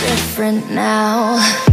different now.